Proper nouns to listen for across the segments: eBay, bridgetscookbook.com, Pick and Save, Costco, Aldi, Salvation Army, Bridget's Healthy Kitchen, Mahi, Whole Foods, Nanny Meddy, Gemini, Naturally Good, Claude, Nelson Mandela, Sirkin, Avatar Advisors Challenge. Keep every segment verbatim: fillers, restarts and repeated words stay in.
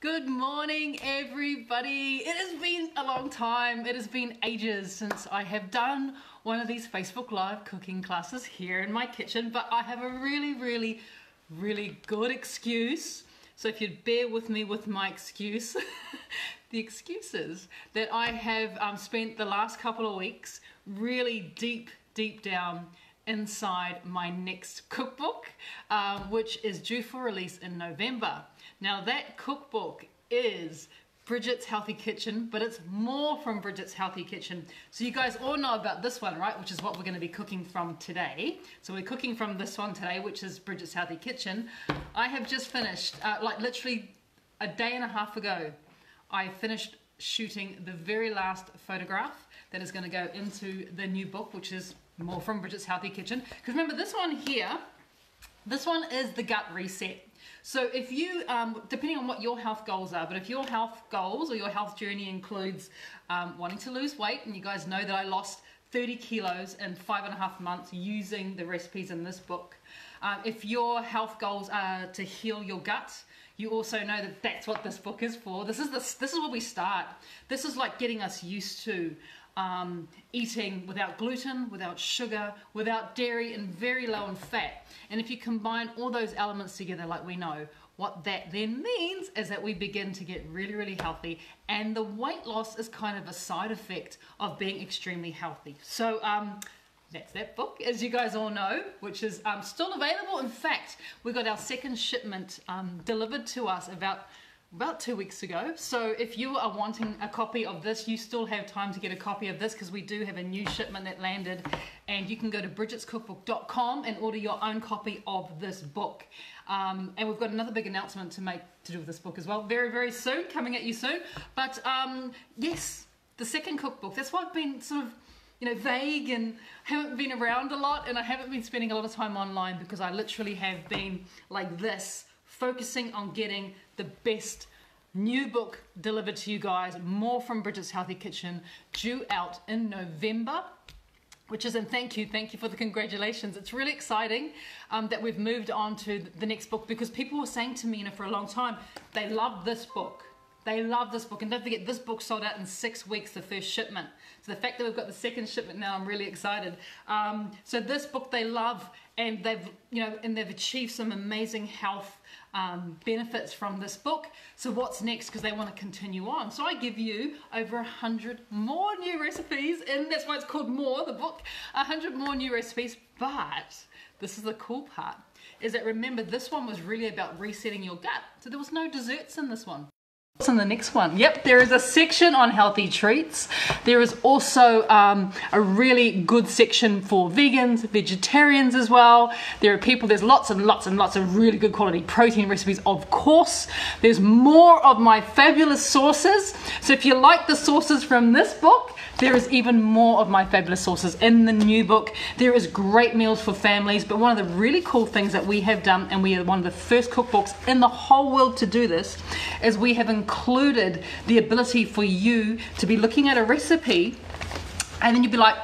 Good morning, everybody. It has been a long time. It has been ages since I have done one of these Facebook Live cooking classes here in my kitchen, but I have a really, really, really good excuse. So if you'd bear with me with my excuse, the excuses that I have um, spent the last couple of weeks really deep, deep down inside my next cookbook, um, which is due for release in November. Now that cookbook is Bridget's Healthy Kitchen, but it's more from Bridget's Healthy Kitchen. So you guys all know about this one, right? Which is what we're going to be cooking from today. So we're cooking from this one today, which is Bridget's Healthy Kitchen. I have just finished, uh, like literally a day and a half ago, I finished shooting the very last photograph that is going to go into the new book, which is more from Bridget's Healthy Kitchen. Because remember this one here, this one is the gut reset. So if you, um, depending on what your health goals are, but if your health goals or your health journey includes um, wanting to lose weight, and you guys know that I lost thirty kilos in five and a half months using the recipes in this book. Um, if your health goals are to heal your gut, you also know that that's what this book is for. This is, the, this is where we start. This is like getting us used to Um, eating without gluten, without sugar, without dairy, and very low in fat. And if you combine all those elements together, like we know, what that then means is that we begin to get really, really healthy, and the weight loss is kind of a side effect of being extremely healthy. So um, that's that book, as you guys all know, which is um, still available. In fact, we got our second shipment um, delivered to us about about two weeks ago. So if you are wanting a copy of this, you still have time to get a copy of this, because we do have a new shipment that landed, and you can go to bridgets cookbook dot com and order your own copy of this book. Um, and we've got another big announcement to make to do with this book as well, very, very soon, coming at you soon. But um, yes, the second cookbook, that's why I've been sort of, you know, vague and haven't been around a lot, and I haven't been spending a lot of time online, because I literally have been like this, focusing on getting the best new book delivered to you guys, more from Bridget's Healthy Kitchen, due out in November, which is, and thank you, thank you for the congratulations. It's really exciting um, that we've moved on to the next book, because people were saying to me, you know, for a long time, they love this book. They love this book. And don't forget, this book sold out in six weeks, the first shipment. So the fact that we've got the second shipment now, I'm really excited. Um, so this book they love, and they've, you know, and they've achieved some amazing health um, benefits from this book. So what's next? Because they want to continue on. So I give you over a hundred more new recipes, and that's why it's called More, the book, a hundred more new recipes. But this is the cool part, is that remember, this one was really about resetting your gut. So there was no desserts in this one. What's in the next one? Yep, there is a section on healthy treats. There is also um, a really good section for vegans, vegetarians as well. There are people, there's lots and lots and lots of really good quality protein recipes, of course. There's more of my fabulous sauces. So if you like the sauces from this book, there is even more of my fabulous sauces in the new book. There is great meals for families, but one of the really cool things that we have done, and we are one of the first cookbooks in the whole world to do this, is we have included the ability for you to be looking at a recipe, and then you'd be like,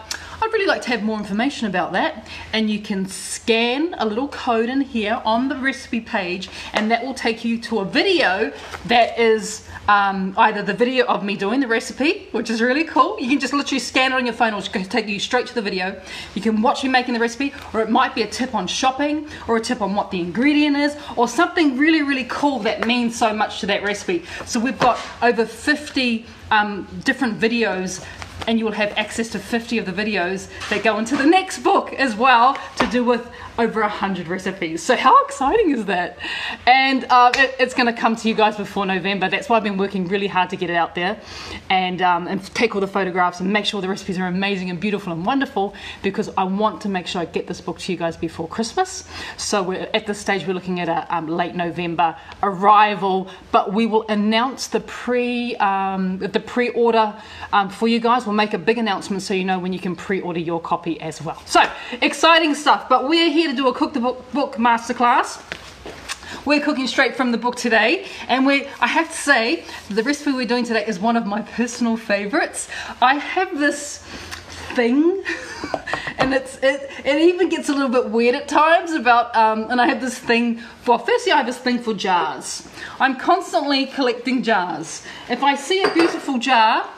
I'd really like to have more information about that. And you can scan a little code in here on the recipe page, and that will take you to a video that is um, either the video of me doing the recipe, which is really cool. You can just literally scan it on your phone, it'll take you straight to the video. You can watch me making the recipe, or it might be a tip on shopping, or a tip on what the ingredient is, or something really, really cool that means so much to that recipe. So we've got over fifty um, different videos, and you will have access to fifty of the videos that go into the next book as well, to do with over one hundred recipes. So how exciting is that? And uh, it, it's going to come to you guys before November. That's why I've been working really hard to get it out there, and, um, and take all the photographs and make sure the recipes are amazing and beautiful and wonderful, because I want to make sure I get this book to you guys before Christmas. So we're, at this stage we're looking at a um, late November arrival, but we will announce the pre, um, the pre-order um, for you guys. We'll make a big announcement so you know when you can pre-order your copy as well. So exciting stuff, but we're here to do a cook the book, book masterclass. We're cooking straight from the book today, and we I have to say the recipe we're doing today is one of my personal favorites. I have this thing. And it's it, it even gets a little bit weird at times about, um, and I have this thing for, firstly I have this thing for jars. I'm constantly collecting jars. If I see a beautiful jar,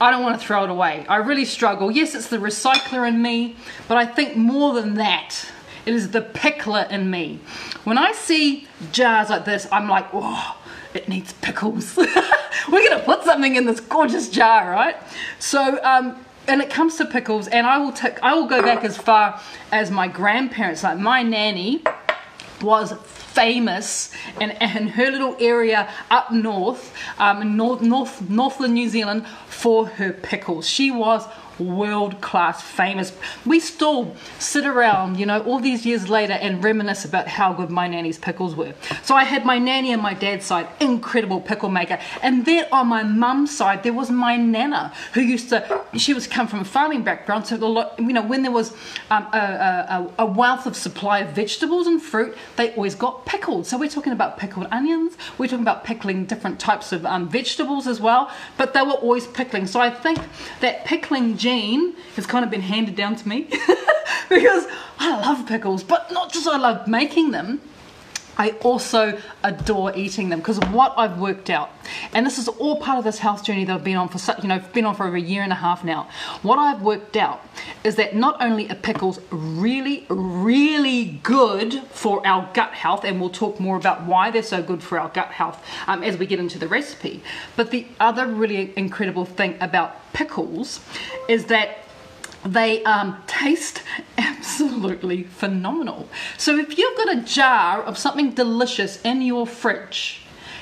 I don't want to throw it away. I really struggle. Yes, it's the recycler in me, but I think more than that, it is the pickler in me. When I see jars like this, I'm like, oh, it needs pickles. We're gonna put something in this gorgeous jar, right? So, um, and it comes to pickles, and I will take, I will go back as far as my grandparents. Like my nanny was famous in, in her little area up north, um, in north, north, northern New Zealand, for her pickles. She was world class famous. We still sit around, you know, all these years later and reminisce about how good my nanny's pickles were. So I had my nanny on my dad's side, incredible pickle maker, and then on my mum's side there was my nana, who used to, she was come from a farming background, so a lot, you know, when there was um, a, a, a wealth of supply of vegetables and fruit, they always got pickled. So we're talking about pickled onions, we're talking about pickling different types of um, vegetables as well, but they were always pickling. So I think that pickling gene has kind of been handed down to me because I love pickles, but not just I love making them, I also adore eating them because of what I've worked out. And this is all part of this health journey that I've been on for such, you know, been on for over a year and a half now. What I've worked out is that not only are pickles really, really good for our gut health, and we'll talk more about why they're so good for our gut health um, as we get into the recipe, but the other really incredible thing about pickles is that they um, taste absolutely phenomenal. So if you've got a jar of something delicious in your fridge,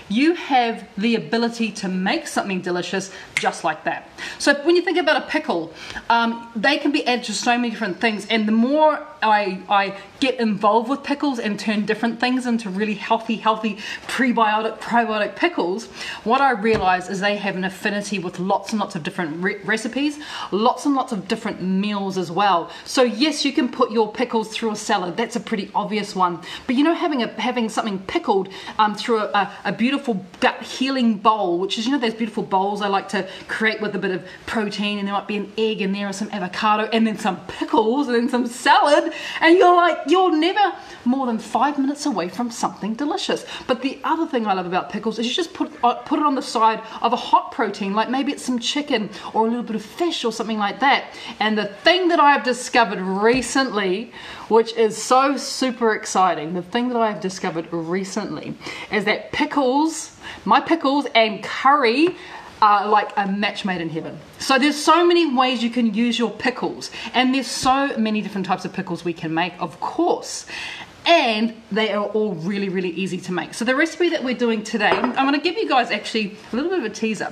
you have the ability to make something delicious just like that. So when you think about a pickle, um, they can be added to so many different things, and the more I, I get involved with pickles and turn different things into really healthy, healthy prebiotic, probiotic pickles, what I realize is they have an affinity with lots and lots of different re recipes, lots and lots of different meals as well. So yes, you can put your pickles through a salad, that's a pretty obvious one, but you know, having a having something pickled um, through a, a, a beautiful Beautiful gut healing bowl, which is, you know, those beautiful bowls I like to create with a bit of protein, and there might be an egg in there or some avocado and then some pickles and then some salad, and you're like, you're never more than five minutes away from something delicious. But the other thing I love about pickles is you just put put it on the side of a hot protein, like maybe it's some chicken or a little bit of fish or something like that. And the thing that I have discovered recently, which is so super exciting, the thing that I have discovered recently is that pickles, my pickles and curry are like a match made in heaven. So there's so many ways you can use your pickles, and there's so many different types of pickles we can make, of course, and they are all really, really easy to make. So the recipe that we're doing today, I'm going to give you guys actually a little bit of a teaser.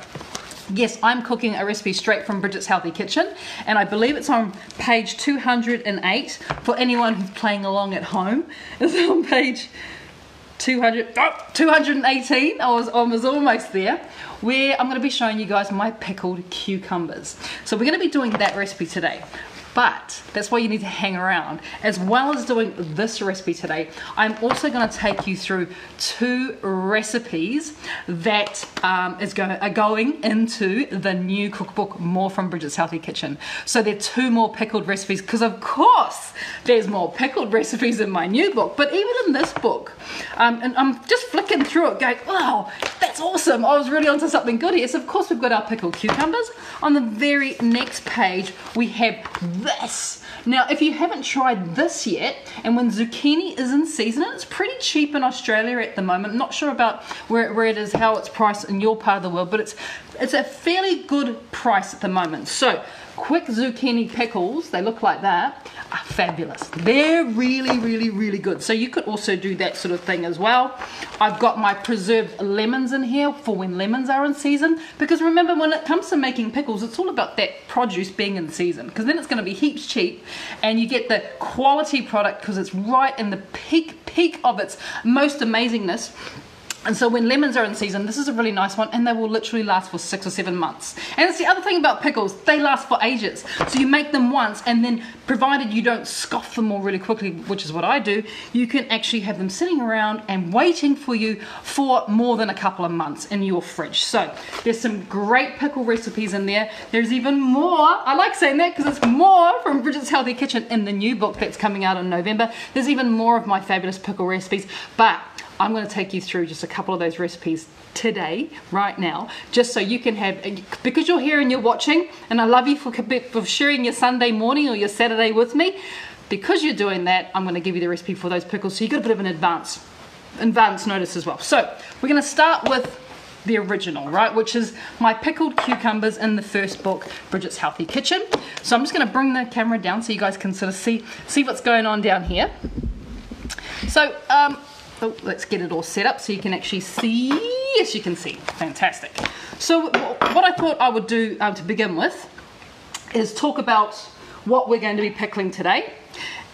Yes, I'm cooking a recipe straight from Bridget's Healthy Kitchen, and I believe it's on page two hundred eight for anyone who's playing along at home. It's on page two hundred, oh, two eighteen, I was, I was almost there, where I'm going to be showing you guys my pickled cucumbers. So we're going to be doing that recipe today, but that's why you need to hang around. As well as doing this recipe today, I'm also going to take you through two recipes that um, is going, are going into the new cookbook, More from Bridget's Healthy Kitchen. So there are two more pickled recipes, because of course there's more pickled recipes in my new book, but even in this book, Um, and I'm just flicking through it going, wow, that's awesome, I was really onto something good here. So of course we've got our pickled cucumbers. On the very next page we have this. Now if you haven't tried this yet, and when zucchini is in season, it's pretty cheap in Australia at the moment, I'm not sure about where, where it is, how it's priced in your part of the world, but it's it's a fairly good price at the moment. So quick zucchini pickles, they look like that, are fabulous. They're really, really, really good. So you could also do that sort of thing as well. I've got my preserved lemons in here for when lemons are in season, because remember, when it comes to making pickles, it's all about that produce being in season, because then it's going to be heaps cheap and you get the quality product because it's right in the peak peak of its most amazingness. And so when lemons are in season, this is a really nice one, and they will literally last for six or seven months. And it's the other thing about pickles, they last for ages. So you make them once, and then provided you don't scoff them all really quickly, which is what I do, you can actually have them sitting around and waiting for you for more than a couple of months in your fridge. So there's some great pickle recipes in there. There's even more, I like saying that because it's more, from Bridget's Healthy Kitchen in the new book that's coming out in November. There's even more of my fabulous pickle recipes, but I'm going to take you through just a couple of those recipes today, right now, just so you can have, because you're here and you're watching, and I love you for, for sharing your Sunday morning or your Saturday with me. Because you're doing that, I'm going to give you the recipe for those pickles, so you get a bit of an advance, advance notice as well. So we're going to start with the original, right, which is my pickled cucumbers in the first book, Bridget's Healthy Kitchen. So I'm just going to bring the camera down so you guys can sort of see, see what's going on down here. So, um... So let's get it all set up so you can actually see. Yes, you can see. Fantastic. So what I thought I would do um, to begin with is talk about what we're going to be pickling today.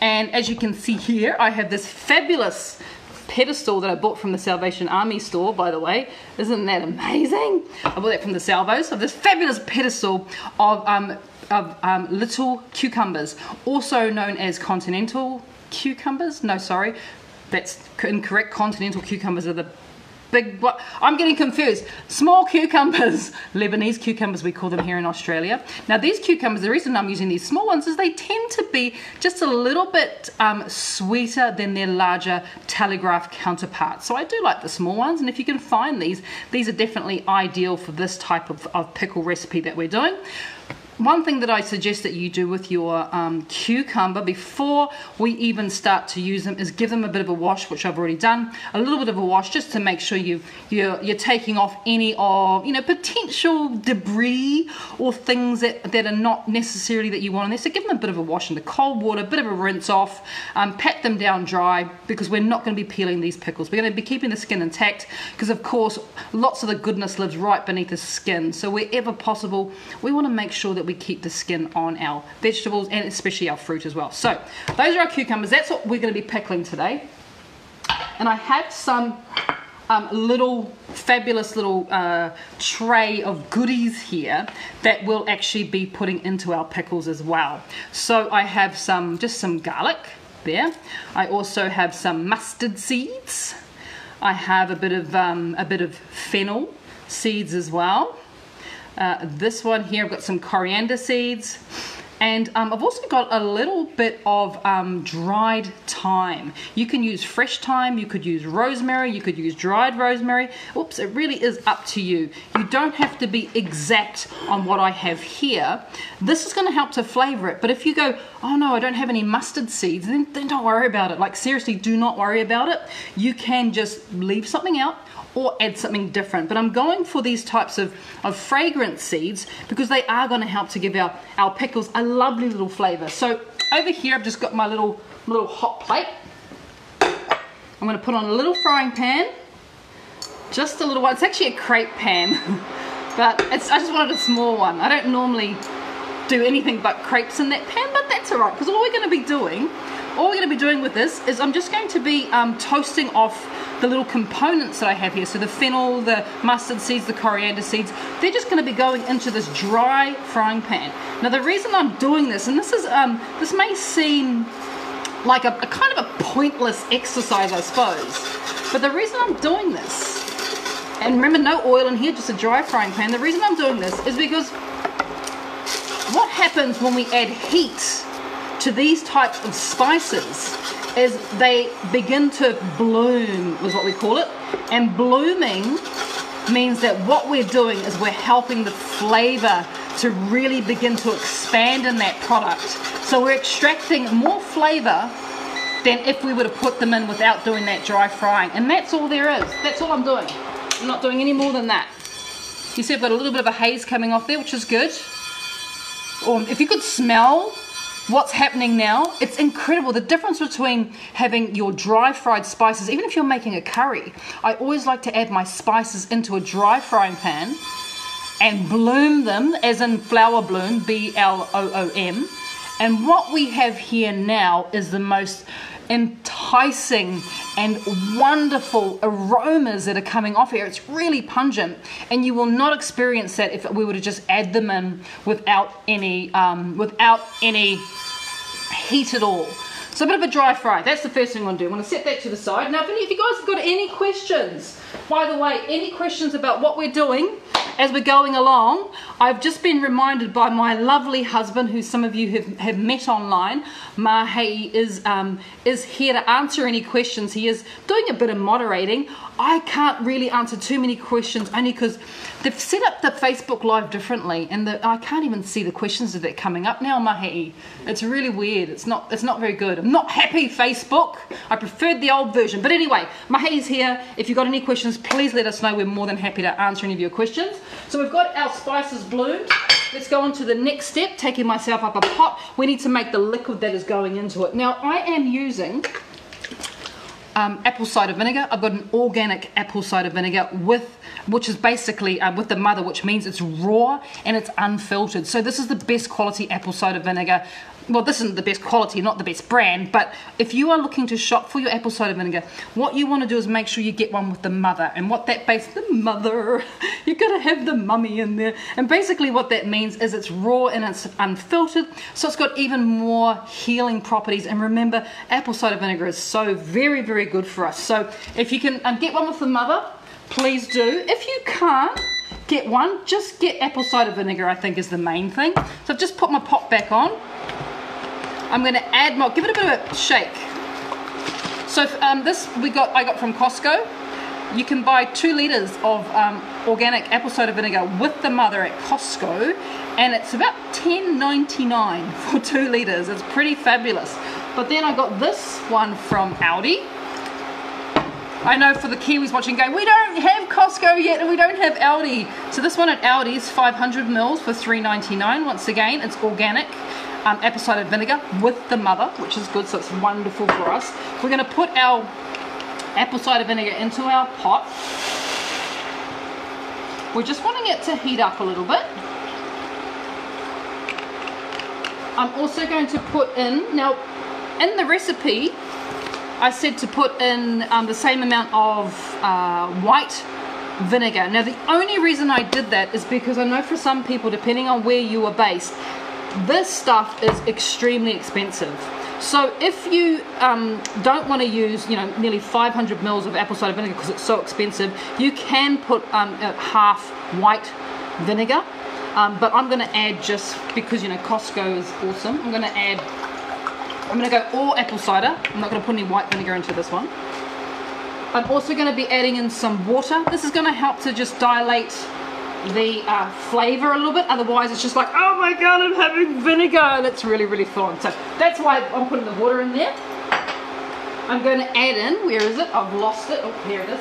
And as you can see here, I have this fabulous pedestal that I bought from the Salvation Army store, by the way. Isn't that amazing? I bought that from the Salvo. So this fabulous pedestal of, um, of um, little cucumbers, also known as continental cucumbers. No, sorry. That's incorrect. Continental cucumbers are the big, what? I'm getting confused. Small cucumbers, Lebanese cucumbers we call them here in Australia. Now these cucumbers, the reason I'm using these small ones is they tend to be just a little bit um, sweeter than their larger telegraph counterparts. So I do like the small ones, and if you can find these, these are definitely ideal for this type of, of pickle recipe that we're doing. One thing that I suggest that you do with your um, cucumber before we even start to use them is give them a bit of a wash, which I've already done, a little bit of a wash just to make sure you, you're, you're taking off any of, you know, potential debris or things that, that are not necessarily that you want in there. So give them a bit of a wash in the cold water, a bit of a rinse off, um, pat them down dry, because we're not going to be peeling these pickles. We're going to be keeping the skin intact because, of course, lots of the goodness lives right beneath the skin. So wherever possible, we want to make sure that we keep the skin on our vegetables and especially our fruit as well. So those are our cucumbers. That's what we're going to be pickling today. And I have some um, little fabulous little uh, tray of goodies here that we'll actually be putting into our pickles as well. So I have some, just some garlic there. I also have some mustard seeds. I have a bit of um, a bit of fennel seeds as well. Uh, this one here, I've got some coriander seeds, and um, I've also got a little bit of um, dried thyme. You can use fresh thyme, you could use rosemary, you could use dried rosemary. Oops, it really is up to you. You don't have to be exact on what I have here. This is going to help to flavor it, but if you go, oh no, I don't have any mustard seeds, then, then don't worry about it. Like, seriously, do not worry about it. You can just leave something out or add something different, but I'm going for these types of, of fragrant seeds because they are going to help to give our, our pickles a lovely little flavor. So over here I've just got my little little hot plate. I'm going to put on a little frying pan, just a little one. It's actually a crepe pan, but it's, I just wanted a small one. I don't normally do anything but crepes in that pan, but that's all right, because all we're going to be doing all we're going to be doing with this is I'm just going to be um, toasting off the little components that I have here. So the fennel, the mustard seeds, the coriander seeds, they're just going to be going into this dry frying pan. Now the reason I'm doing this, and this is um, this may seem like a, a kind of a pointless exercise, I suppose, but the reason I'm doing this, and remember, no oil in here, just a dry frying pan. The reason I'm doing this is because what happens when we add heat to these types of spices is they begin to bloom, is what we call it. And blooming means that what we're doing is we're helping the flavor to really begin to expand in that product. So we're extracting more flavor than if we were to put them in without doing that dry frying. And that's all there is. That's all I'm doing. I'm not doing any more than that. You see I've got a little bit of a haze coming off there, which is good. Or if you could smell what's happening now, it's incredible. The difference between having your dry fried spices, even if you're making a curry, I always like to add my spices into a dry frying pan and bloom them, as in flower bloom, B L O O M. And what we have here now is the most enticing and wonderful aromas that are coming off here. It's really pungent, and you will not experience that if we were to just add them in without any um, without any heat at all. So a bit of a dry fry, that's the first thing I'm going to do. I'm going to set that to the side. Now if, any, if you guys have got any questions, by the way, any questions about what we're doing as we're going along, I've just been reminded by my lovely husband, who some of you have, have met online, Mahi is, um, is here to answer any questions. He is doing a bit of moderating. I can't really answer too many questions, only because they've set up the Facebook Live differently, and the, I can't even see the questions that are coming up now, Mahi. It's really weird. It's not, it's not very good. I'm not happy, Facebook. I preferred the old version. But anyway, Mahi's here. If you've got any questions, please let us know. We're more than happy to answer any of your questions. So we've got our spices bloomed. Let's go on to the next step, taking myself up a pot. We need to make the liquid that is going into it. Now, I am using... Um, apple cider vinegar. I've got an organic apple cider vinegar with, which is basically uh, with the mother, which means it's raw and it's unfiltered. So this is the best quality apple cider vinegar. Well, this isn't the best quality, not the best brand, but if you are looking to shop for your apple cider vinegar, what you want to do is make sure you get one with the mother. And what that base, the mother, you got to have the mummy in there. And basically what that means is it's raw and it's unfiltered, so it's got even more healing properties. And remember, apple cider vinegar is so very, very good for us. So if you can um, get one with the mother, please do. If you can't get one, just get apple cider vinegar, I think, is the main thing. So I've just put my pot back on. I'm going to add my, give it a bit of a shake. So um, this we got, I got from Costco. You can buy two litres of um, organic apple cider vinegar with the mother at Costco, and it's about ten ninety-nine for two litres. It's pretty fabulous. But then I got this one from Aldi. I know for the Kiwis watching going, we don't have Costco yet and we don't have Aldi. So this one at Aldi is five hundred mils for three ninety-nine. Once again, it's organic. Um, apple cider vinegar with the mother, which is good, so it's wonderful for us. We're going to put our apple cider vinegar into our pot. We're just wanting it to heat up a little bit. I'm also going to put in, now in the recipe I said to put in um, the same amount of uh, white vinegar. Now the only reason I did that is because I know for some people, depending on where you are based, this stuff is extremely expensive. So if you um, don't want to use, you know, nearly five hundred mils of apple cider vinegar because it's so expensive, you can put um, half white vinegar. Um, but I'm going to add, just because, you know, Costco is awesome, I'm going to add, I'm going to go all apple cider. I'm not going to put any white vinegar into this one. I'm also going to be adding in some water. This is going to help to just dilate the uh, flavor a little bit. Otherwise it's just like, oh my god, I'm having vinegar, and it's really, really fun. So that's why I'm putting the water in there. I'm going to add in, where is it, I've lost it, oh here it is.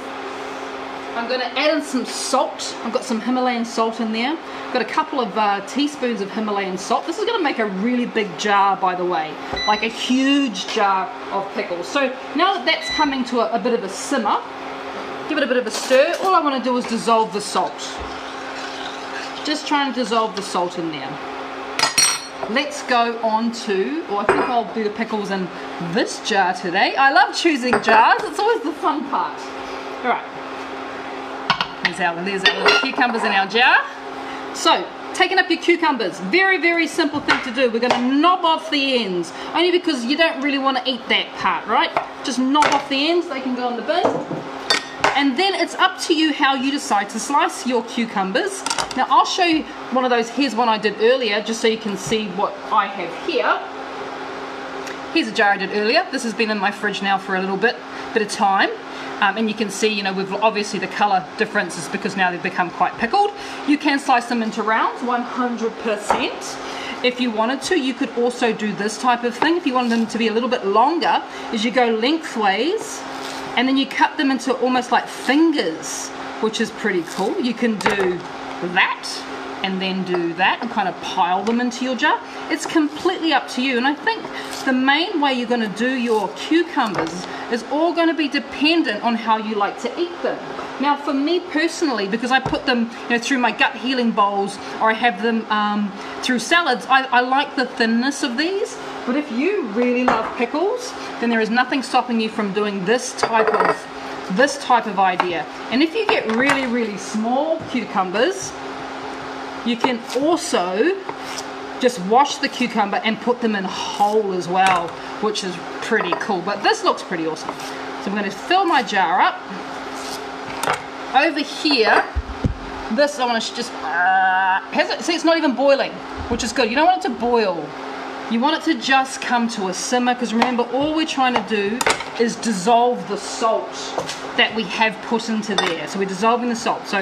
I'm going to add in some salt. I've got some Himalayan salt in there. I've got a couple of uh, teaspoons of Himalayan salt. This is going to make a really big jar, by the way, like a huge jar of pickles. So now that that's coming to a, a bit of a simmer, give it a bit of a stir. All I want to do is dissolve the salt. Just trying to dissolve the salt in there. Let's go on to, or I think I'll do the pickles in this jar today. I love choosing jars, it's always the fun part. All right, there's our, there's our little cucumbers in our jar. So, taking up your cucumbers, very, very simple thing to do. We're going to knob off the ends, only because you don't really want to eat that part, right? Just knob off the ends, they can go in the bin. And then it's up to you how you decide to slice your cucumbers. Now I'll show you one of those, here's one I did earlier, just so you can see what I have here. Here's a jar I did earlier. This has been in my fridge now for a little bit, bit of time. Um, and you can see, you know, we've obviously the colour difference is because now they've become quite pickled. You can slice them into rounds, one hundred percent. If you wanted to, you could also do this type of thing. If you wanted them to be a little bit longer, is you go lengthways, and then you cut them into almost like fingers, which is pretty cool. You can do that and then do that and kind of pile them into your jar. It's completely up to you. And I think the main way you're going to do your cucumbers is all going to be dependent on how you like to eat them. Now for me personally, because I put them you know, through my gut healing bowls, or I have them um, through salads, I, I like the thinness of these. But if you really love pickles, then there is nothing stopping you from doing this type of, this type of idea. And if you get really, really small cucumbers, you can also just wash the cucumber and put them in whole as well, which is pretty cool. But this looks pretty awesome. So I'm going to fill my jar up. Over here, this I want to just, uh, has it, see it's not even boiling, which is good. You don't want it to boil. You want it to just come to a simmer, because remember, all we're trying to do is dissolve the salt that we have put into there. So we're dissolving the salt. So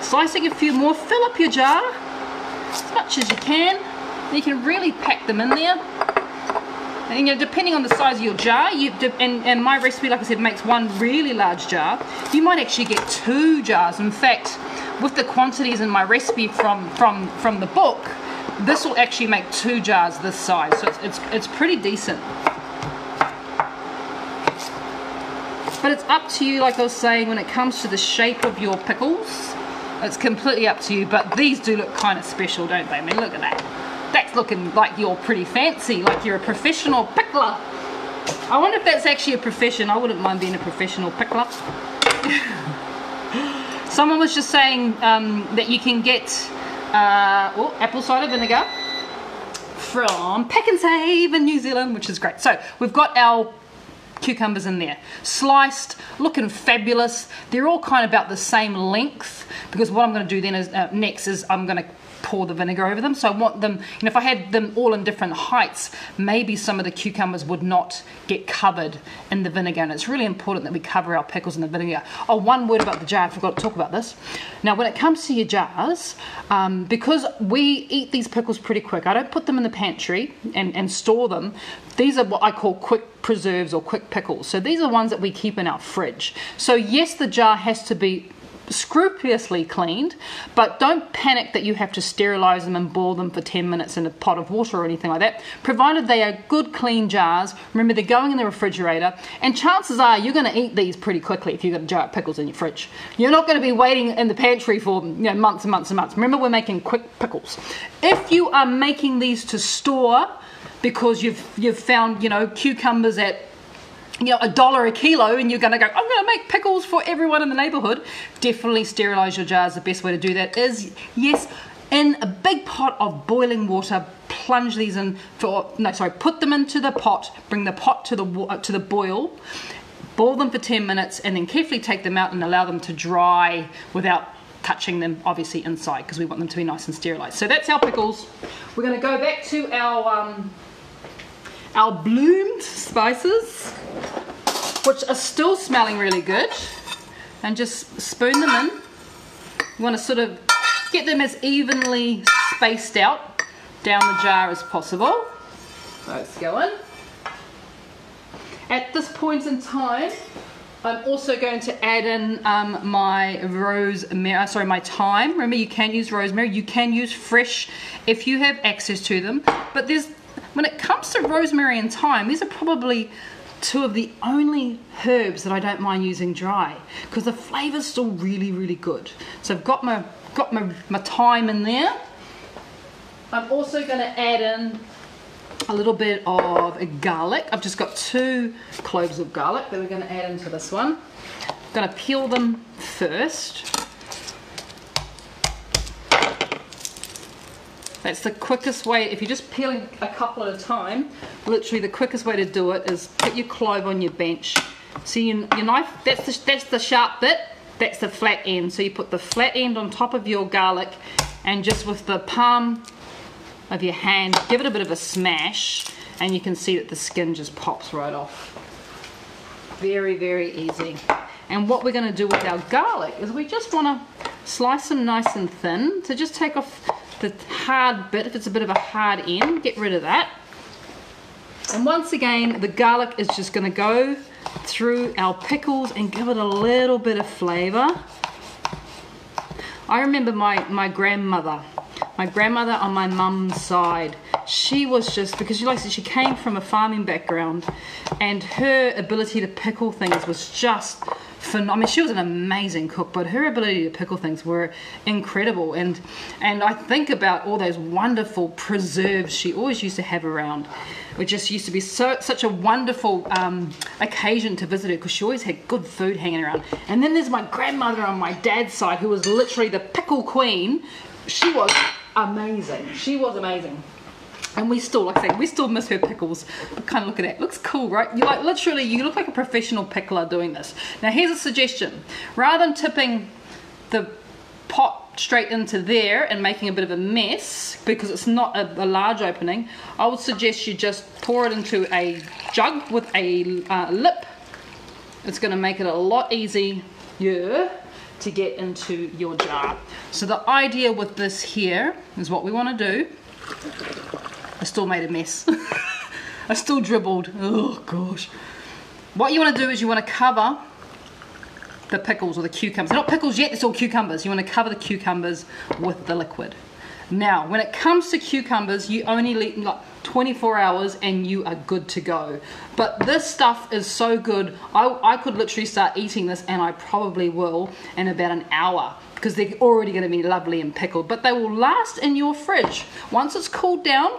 slicing a few more, fill up your jar as much as you can. You can really pack them in there. And, you know, depending on the size of your jar, you and, and my recipe, like I said, makes one really large jar. You might actually get two jars. In fact, with the quantities in my recipe from from from the book, this will actually make two jars this size. So it's it's, it's pretty decent. But it's up to you, like I was saying, when it comes to the shape of your pickles. It's completely up to you, but these do look kind of special, don't they? I mean, look at that. That's looking like you're pretty fancy, like you're a professional pickler. I wonder if that's actually a profession. I wouldn't mind being a professional pickler. Someone was just saying um, that you can get uh, oh, apple cider vinegar from Pick and Save in New Zealand, which is great. So we've got our cucumbers in there, sliced, looking fabulous. They're all kind of about the same length, because what I'm going to do then is uh, next is I'm going to pour the vinegar over them. So I want them, you know, if I had them all in different heights, maybe some of the cucumbers would not get covered in the vinegar, and it's really important that we cover our pickles in the vinegar. Oh, one word about the jar, I forgot to talk about this. Now when it comes to your jars, um, because we eat these pickles pretty quick, I don't put them in the pantry and, and store them. These are what I call quick preserves or quick pickles. So these are ones that we keep in our fridge. So yes, the jar has to be scrupulously cleaned, but don't panic that you have to sterilize them and boil them for ten minutes in a pot of water or anything like that, provided they are good clean jars. Remember, they're going in the refrigerator, and chances are you're going to eat these pretty quickly. If you've got a jar of pickles in your fridge, you're not going to be waiting in the pantry for you know months and months and months. Remember, we're making quick pickles. If you are making these to store because you've you've found you know cucumbers at you know, a dollar a kilo, and you're going to go, I'm going to make pickles for everyone in the neighborhood, definitely sterilize your jars. The best way to do that is, yes, in a big pot of boiling water, plunge these in for, no, sorry, put them into the pot, bring the pot to the, to the boil, boil them for ten minutes, and then carefully take them out and allow them to dry without touching them, obviously, inside, because we want them to be nice and sterilized. So that's our pickles. We're going to go back to our, um, our bloomed spices, which are still smelling really good, and just spoon them in. You want to sort of get them as evenly spaced out down the jar as possible. So let's go in. At this point in time, I'm also going to add in um, my rosemary, sorry, my thyme. Remember, you can use rosemary, you can use fresh if you have access to them, but there's when it comes to rosemary and thyme, these are probably two of the only herbs that I don't mind using dry, because the flavor's still really, really good. So I've got my got my, my thyme in there. I'm also going to add in a little bit of garlic. I've just got two cloves of garlic that we're going to add into this one. I'm going to peel them first. That's the quickest way. If you're just peeling a couple at a time, literally the quickest way to do it is put your clove on your bench. So your, your knife, that's the, that's the sharp bit, that's the flat end. So you put the flat end on top of your garlic, and just with the palm of your hand, give it a bit of a smash, and you can see that the skin just pops right off. Very, very easy. And what we're going to do with our garlic is we just want to slice them nice and thin. So just take off the hard bit, if it's a bit of a hard end, get rid of that. And once again, the garlic is just going to go through our pickles and give it a little bit of flavor. I remember my, my grandmother, my grandmother on my mum's side, she was just, because she likes it, she came from a farming background, and her ability to pickle things was just phenomenal. She was an amazing cook, but her ability to pickle things were incredible. And and I think about all those wonderful preserves she always used to have around. It just used to be so such a wonderful um, occasion to visit her, because she always had good food hanging around. And then there's my grandmother on my dad's side, who was literally the pickle queen. She was amazing. She was amazing. And we still, like I say, we still miss her pickles. But kind of look at that. Looks cool, right? You like literally, you look like a professional pickler doing this. Now here's a suggestion. Rather than tipping the pot straight into there and making a bit of a mess, because it's not a, a large opening, I would suggest you just pour it into a jug with a uh, lip. It's going to make it a lot easier to get into your jar. So the idea with this here is what we want to do. I still made a mess. I still dribbled. Oh gosh. What you want to do is you want to cover the pickles or the cucumbers. They're not pickles yet, it's all cucumbers. You want to cover the cucumbers with the liquid. Now, when it comes to cucumbers, you only let like twenty-four hours and you are good to go. But this stuff is so good. I, I could literally start eating this, and I probably will in about an hour, because they're already going to be lovely and pickled. But they will last in your fridge. Once it's cooled down,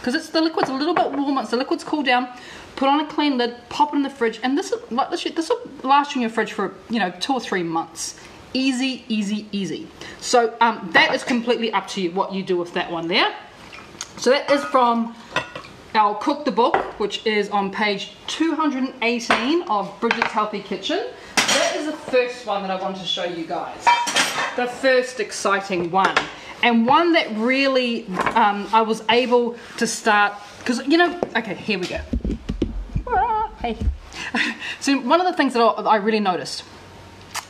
because it's the liquid's a little bit warm, once the liquid's cooled down, put on a clean lid, pop it in the fridge, and this will last in your fridge for, you know, two or three months. Easy, easy, easy. So um, that is completely up to you what you do with that one there. So that is from our cook the book, which is on page two hundred eighteen of Bridget's Healthy Kitchen. That is the first one that I want to show you guys. The first exciting one. And one that really um, I was able to start, because, you know, okay, here we go. Ah, hey. So one of the things that I really noticed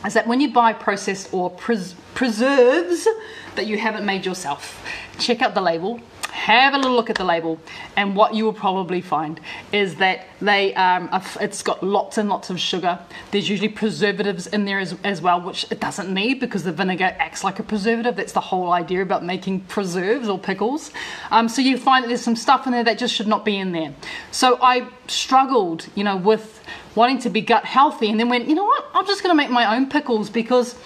is that when you buy processed or pres preserves that you haven't made yourself, check out the label, have a little look at the label, and what you will probably find is that they um, are, it's got lots and lots of sugar. There's usually preservatives in there as, as well, which it doesn't need, because the vinegar acts like a preservative. That's the whole idea about making preserves or pickles. Um, so you find that there's some stuff in there that just should not be in there. So I struggled, you know, with wanting to be gut healthy, and then went, you know what, I'm just going to make my own pickles, because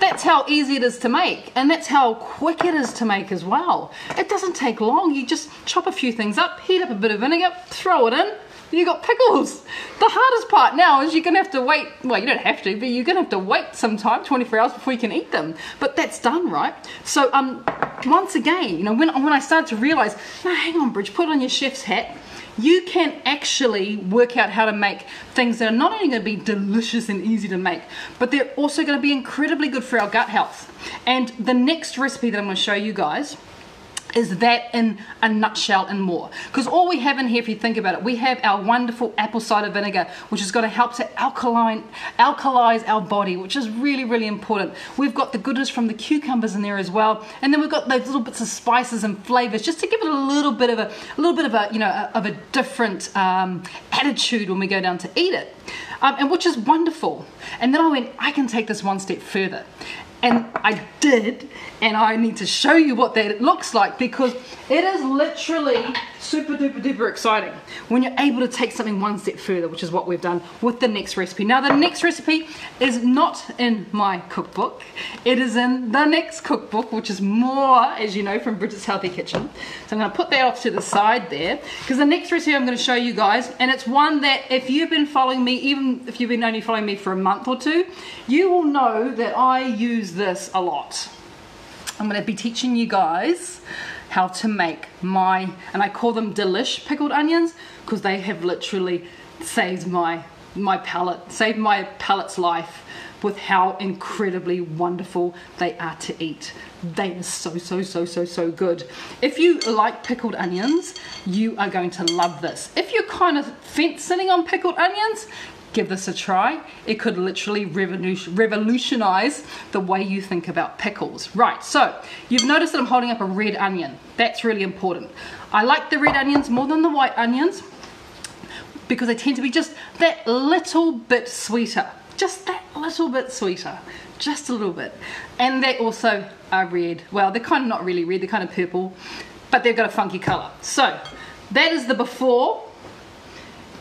that's how easy it is to make, and that's how quick it is to make as well. It doesn't take long. You just chop a few things up, heat up a bit of vinegar, throw it in, you got pickles. The hardest part now is you're gonna have to wait, well, you don't have to, but you're gonna have to wait sometime, twenty-four hours before you can eat them. But that's done, right? So um, once again, you know, when, when I started to realize, no, hang on, Bridge, put on your chef's hat. You can actually work out how to make things that are not only going to be delicious and easy to make, but they're also going to be incredibly good for our gut health. And the next recipe that I'm going to show you guys is that in a nutshell and more. Because all we have in here, if you think about it, we have our wonderful apple cider vinegar, which is going to help to alkaline, alkalize our body, which is really, really important. We've got the goodness from the cucumbers in there as well, and then we've got those little bits of spices and flavors just to give it a little bit of a, a little bit of a, you know, a, of a different um, attitude when we go down to eat it, um, and which is wonderful. And then I went, I can take this one step further. And I did, and I need to show you what that looks like, because it is literally super duper duper exciting when you're able to take something one step further, which is what we've done with the next recipe. Now the next recipe is not in my cookbook, it is in the next cookbook, which is more, as you know, from Bridget's Healthy Kitchen. So I'm going to put that off to the side there, because the next recipe I'm going to show you guys, and it's one that if you've been following me, even if you've been only following me for a month or two, you will know that I use this a lot. I'm going to be teaching you guys how to make my, and I call them delish pickled onions, because they have literally saved my my palate, saved my palate's life with how incredibly wonderful they are to eat. They are so, so, so, so, so good. If you like pickled onions, you are going to love this. If you're kind of fence sitting on pickled onions, give this a try. It could literally revolutionize the way you think about pickles. Right, so you've noticed that I'm holding up a red onion. That's really important. I like the red onions more than the white onions, because they tend to be just that little bit sweeter. Just that little bit sweeter. Just a little bit. And they also are red. Well, they're kind of not really red, they're kind of purple, but they've got a funky color. So that is the before.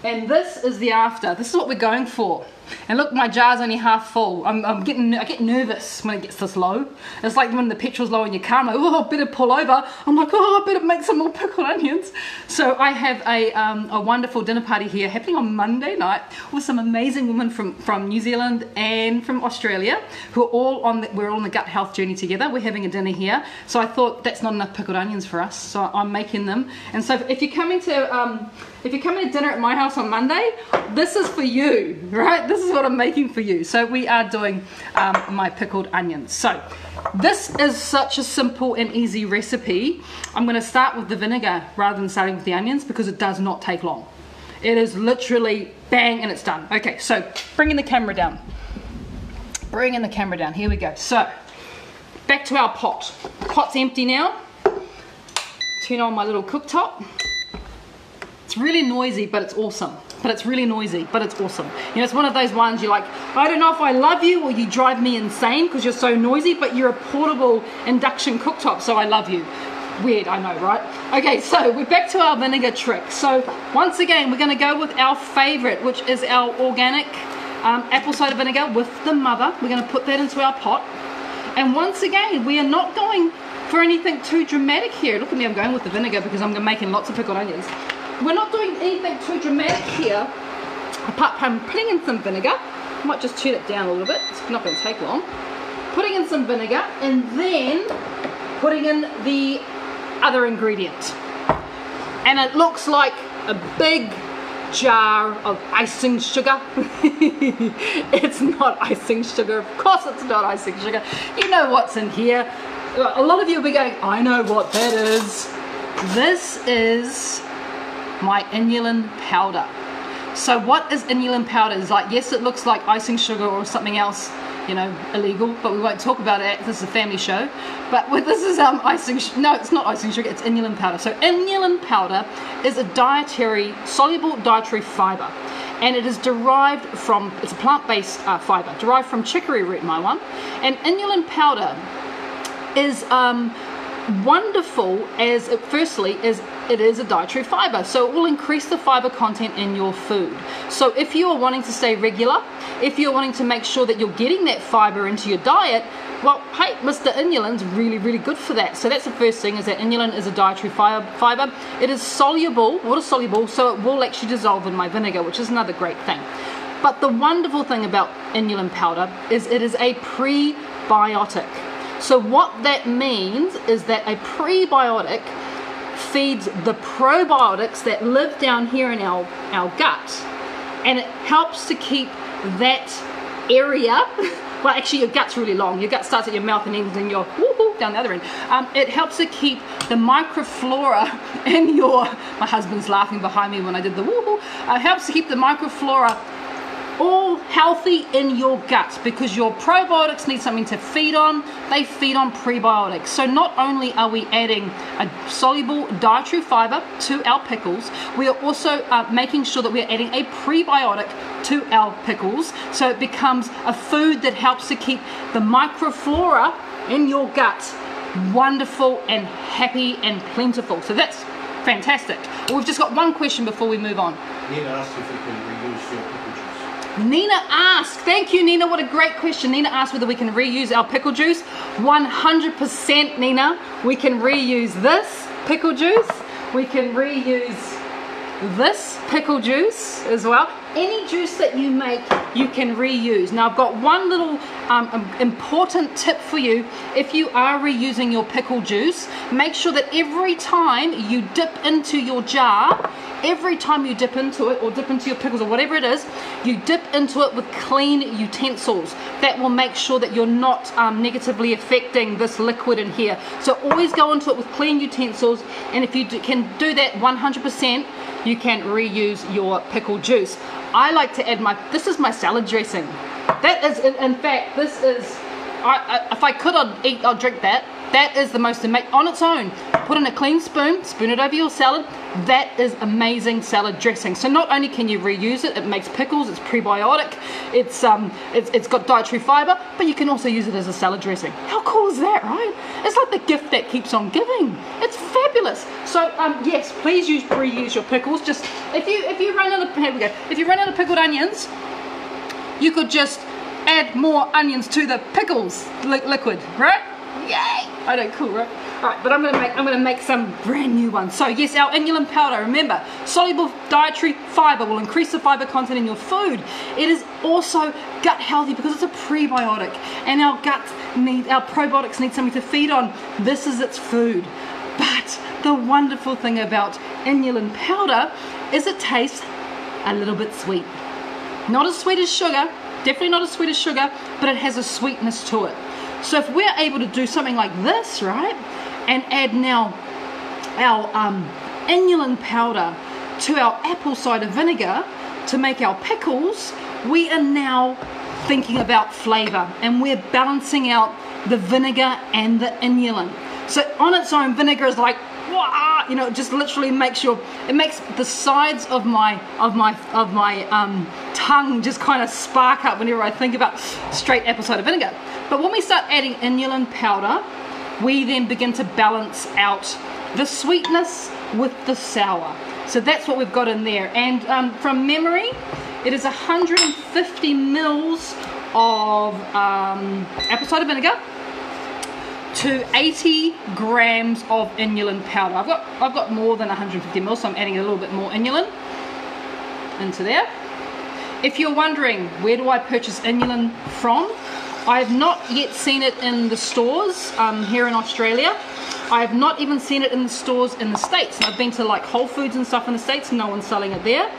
And this is the after. This is what we're going for. And look, my jar's only half full. I'm, I'm getting, I get nervous when it gets this low. It's like when the petrol's low in your car, I'm like, oh, I better pull over. I'm like, oh, I better make some more pickled onions. So I have a, um, a wonderful dinner party here happening on Monday night with some amazing women from, from New Zealand and from Australia who are all on the, we're all on the gut health journey together. We're having a dinner here. So I thought that's not enough pickled onions for us. So I'm making them. And so if you're coming to, um, if you're coming to dinner at my house on Monday, this is for you, right? This is what I'm making for you. So we are doing um, my pickled onions. So this is such a simple and easy recipe. I'm going to start with the vinegar rather than starting with the onions because it does not take long. It is literally bang and it's done. Okay, so bringing the camera down. Bringing the camera down. Here we go. So back to our pot. Pot's empty now. Turn on my little cooktop. It's really noisy, but it's awesome. But it's really noisy, but it's awesome. You know, it's one of those ones you're like, I don't know if I love you or you drive me insane because you're so noisy, but you're a portable induction cooktop, so I love you. Weird, I know, right? Okay, so we're back to our vinegar trick. So once again, we're gonna go with our favorite, which is our organic um, apple cider vinegar with the mother. We're gonna put that into our pot. And once again, we are not going for anything too dramatic here. Look at me, I'm going with the vinegar because I'm making lots of pickled onions. We're not doing anything too dramatic here, apart from putting in some vinegar. I might just turn it down a little bit, it's not going to take long. Putting in some vinegar and then putting in the other ingredient. And it looks like a big jar of icing sugar. It's not icing sugar, of course it's not icing sugar. You know what's in here. A lot of you will be going, I know what that is. This is my inulin powder. So what is inulin powder? Is like, yes, it looks like icing sugar or something else, you know, illegal, but we won't talk about it. This is a family show. But with, this is um icing, no, it's not icing sugar, it's inulin powder. So inulin powder is a dietary, soluble dietary fiber. And it is derived from, it's a plant-based uh, fiber, derived from chicory root, my one. And inulin powder is um, wonderful as it, firstly, is it is a dietary fiber, so it will increase the fiber content in your food. So if you are wanting to stay regular, if you're wanting to make sure that you're getting that fiber into your diet, well, hey, Mister Inulin's really, really good for that. So that's the first thing, is that inulin is a dietary fiber. It is soluble, water soluble, so it will actually dissolve in my vinegar, which is another great thing. But the wonderful thing about inulin powder is it is a prebiotic. So what that means is that a prebiotic feeds the probiotics that live down here in our, our gut, and it helps to keep that area, well actually your gut's really long, your gut starts at your mouth and ends in your, woohoo, down the other end. Um, it helps to keep the microflora in your, my husband's laughing behind me when I did the woohoo, uh, helps to keep the microflora all healthy in your gut, because your probiotics need something to feed on. They feed on prebiotics. So not only are we adding a soluble dietary fiber to our pickles, we are also uh, making sure that we are adding a prebiotic to our pickles, so it becomes a food that helps to keep the microflora in your gut wonderful and happy and plentiful. So that's fantastic. Well, we've just got one question before we move on. Nina asked if we can reuse your pickle juice. Nina asked, thank you Nina, what a great question. Nina asked whether we can reuse our pickle juice. one hundred percent Nina, we can reuse this pickle juice. We can reuse this pickle juice as well. Any juice that you make, you can reuse. Now I've got one little um, important tip for you. If you are reusing your pickle juice, make sure that every time you dip into your jar, every time you dip into it or dip into your pickles or whatever it is, you dip into it with clean utensils. That will make sure that you're not um, negatively affecting this liquid in here. So always go into it with clean utensils, and if you do, can do that one hundred percent, you can reuse your pickle juice. I like to add my, this is my salad dressing. That is, in, in fact, this is, I, I, if I could, I'd eat, I'd drink that. That is the most amazing, on its own. Put in a clean spoon, spoon it over your salad. That is amazing salad dressing. So not only can you reuse it, it makes pickles, it's prebiotic, it's um, it's, it's got dietary fiber, but you can also use it as a salad dressing. How cool is that, right? It's like the gift that keeps on giving. It's fabulous. So um, yes, please use reuse your pickles. Just if you if you run out of here we go. If you run out of pickled onions, you could just add more onions to the pickles li liquid, right? Yay! I know, cool, right? All right, but I'm gonna make I'm gonna make some brand new ones. So yes, our inulin powder. Remember, soluble dietary fiber will increase the fiber content in your food. It is also gut healthy because it's a prebiotic, and our guts need our probiotics need something to feed on. This is its food. But the wonderful thing about inulin powder is it tastes a little bit sweet. Not as sweet as sugar, definitely not as sweet as sugar, but it has a sweetness to it. So if we're able to do something like this, right, and add now our um, inulin powder to our apple cider vinegar to make our pickles, we are now thinking about flavor, and we're balancing out the vinegar and the inulin. So on its own, vinegar is like, wah, you know, it just literally makes your, it makes the sides of my, of my, of my um, tongue just kind of spark up whenever I think about straight apple cider vinegar. But when we start adding inulin powder, we then begin to balance out the sweetness with the sour. So that's what we've got in there. And um, from memory, it is one hundred fifty mils of um, apple cider vinegar to eighty grams of inulin powder. I've got I've got more than one hundred fifty mils, so I'm adding a little bit more inulin into there. If you're wondering where do I purchase inulin from, I have not yet seen it in the stores um, here in Australia. I have not even seen it in the stores in the States. And I've been to like Whole Foods and stuff in the States, no one's selling it there.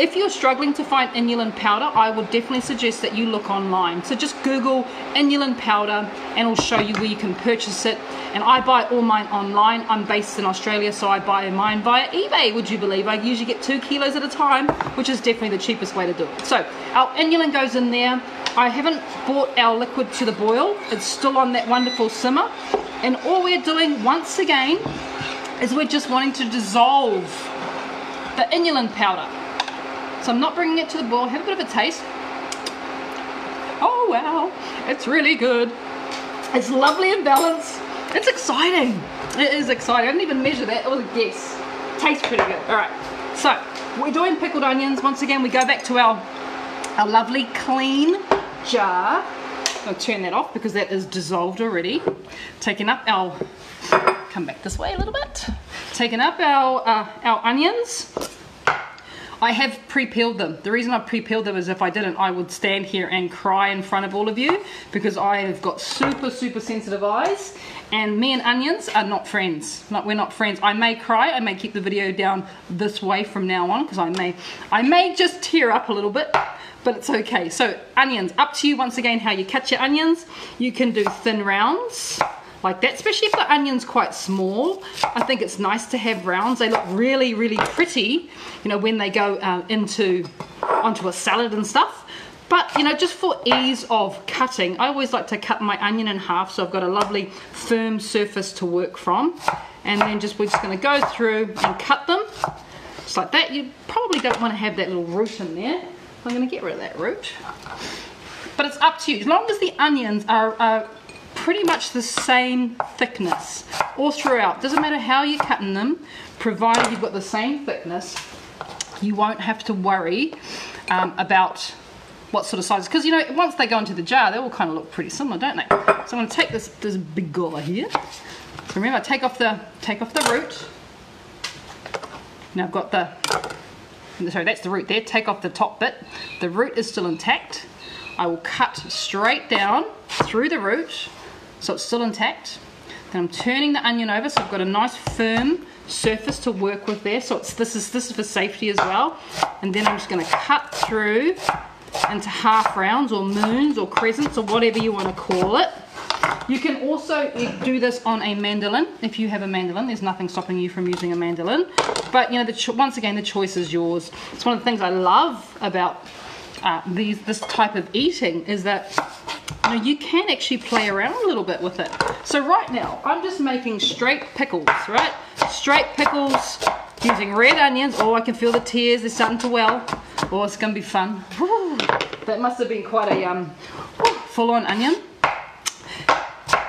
If you're struggling to find inulin powder, I would definitely suggest that you look online. So just Google inulin powder and it'll show you where you can purchase it. And I buy all mine online. I'm based in Australia, so I buy mine via eBay, would you believe? I usually get two kilos at a time, which is definitely the cheapest way to do it. So our inulin goes in there. I haven't brought our liquid to the boil. It's still on that wonderful simmer. And all we're doing once again is we're just wanting to dissolve the inulin powder. So I'm not bringing it to the boil. Have a bit of a taste. Oh wow, it's really good. It's lovely and balanced. It's exciting. It is exciting. I didn't even measure that. It was a guess. Tastes pretty good. All right. So we're doing pickled onions. Once again, we go back to our, our lovely clean jar. I'll turn that off because that is dissolved already. Taking up our, come back this way a little bit. Taking up our uh, our onions. I have pre-peeled them. The reason I pre-peeled them is if I didn't, I would stand here and cry in front of all of you because I have got super, super sensitive eyes, and me and onions are not friends. Not, we're not friends. I may cry. I may keep the video down this way from now on because I may, I may just tear up a little bit, but it's okay. So onions, up to you once again how you cut your onions. You can do thin rounds like that, especially if the onion's quite small. I think it's nice to have rounds. They look really, really pretty, you know, when they go uh, into onto a salad and stuff. But, you know, just for ease of cutting, I always like to cut my onion in half so I've got a lovely firm surface to work from. And then just we're just going to go through and cut them just like that. You probably don't want to have that little root in there. I'm going to get rid of that root. But it's up to you. As long as the onions are... are pretty much the same thickness all throughout, doesn't matter how you're cutting them, provided you've got the same thickness, you won't have to worry um, about what sort of size, because you know once they go into the jar they all kind of look pretty similar, don't they? So I'm going to take this this big guy here. So remember, take off the take off the root. Now I've got the sorry that's the root there. Take off the top bit. The root is still intact. I will cut straight down through the root. So it's still intact. Then I'm turning the onion over, so I've got a nice firm surface to work with there. So it's, this is this is for safety as well. And then I'm just going to cut through into half rounds or moons or crescents or whatever you want to call it. You can also do this on a mandolin if you have a mandolin. There's nothing stopping you from using a mandolin. But you know, the once again, the choice is yours. It's one of the things I love about uh, these this type of eating is that, now you can actually play around a little bit with it. So right now I'm just making straight pickles, right? Straight pickles using red onions. Oh, I can feel the tears. They're starting to well. Oh, it's going to be fun. Woo. That must have been quite a um, full-on onion.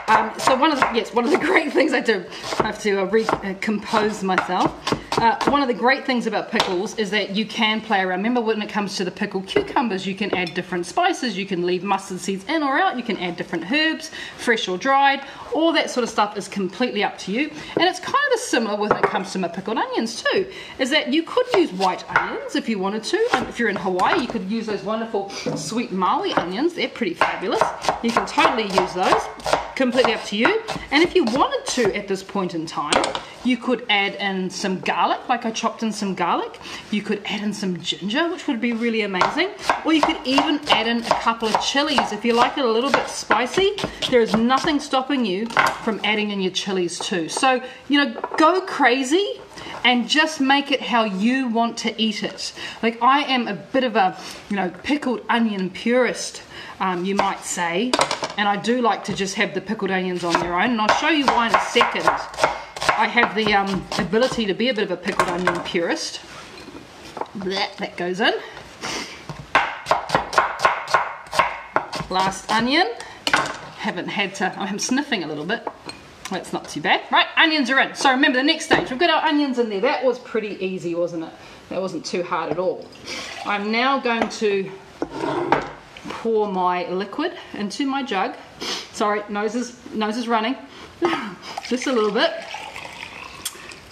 Um, so one of the, yes, one of the great things I do, I have to uh, recompose myself. Uh, one of the great things about pickles is that you can play around. Remember, when it comes to the pickled cucumbers, you can add different spices, you can leave mustard seeds in or out, you can add different herbs, fresh or dried, all that sort of stuff is completely up to you. And it's kind of similar when it comes to my pickled onions too, is that you could use white onions if you wanted to. Um, if you're in Hawaii, you could use those wonderful sweet Maui onions, they're pretty fabulous. You can totally use those, completely up to you. And if you wanted to at this point in time, you could add in some garlic, like I chopped in some garlic. You could add in some ginger, which would be really amazing. Or you could even add in a couple of chilies. If you like it a little bit spicy, there is nothing stopping you from adding in your chilies too. So, you know, go crazy and just make it how you want to eat it. Like, I am a bit of a, you know, pickled onion purist, um, you might say. And I do like to just have the pickled onions on their own. And I'll show you why in a second. I have the um, ability to be a bit of a pickled onion purist. That, that goes in. Last onion. Haven't had to, I'm sniffing a little bit. That's not too bad. Right, onions are in. So remember, the next stage, we've got our onions in there. That was pretty easy, wasn't it? That wasn't too hard at all. I'm now going to pour my liquid into my jug. Sorry, nose is, nose is running. Just a little bit.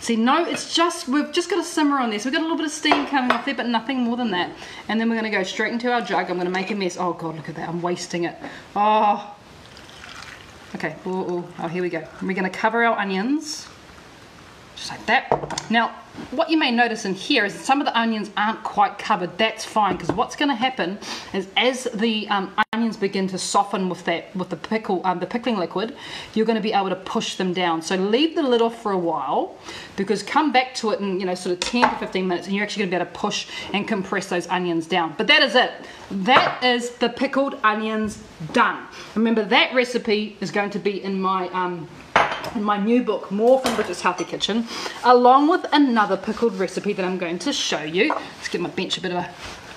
See, no, it's just, we've just got a simmer on this. We've got a little bit of steam coming off there, but nothing more than that. And then we're going to go straight into our jug. I'm going to make a mess. Oh, God, look at that. I'm wasting it. Oh. Okay. Oh, oh, oh here we go. And we're going to cover our onions. Just like that. Now, what you may notice in here is that some of the onions aren't quite covered. That's fine, because what's going to happen is as the um, onions begin to soften with that, with the pickle, um, the pickling liquid, you're going to be able to push them down. So leave the lid off for a while, because come back to it in, you know, sort of ten to fifteen minutes, and you're actually going to be able to push and compress those onions down. But that is it. That is the pickled onions done. Remember, that recipe is going to be in my um, in my new book, more from Bridget's Healthy Kitchen, along with another pickled recipe that I'm going to show you. Let's give my bench a bit of a,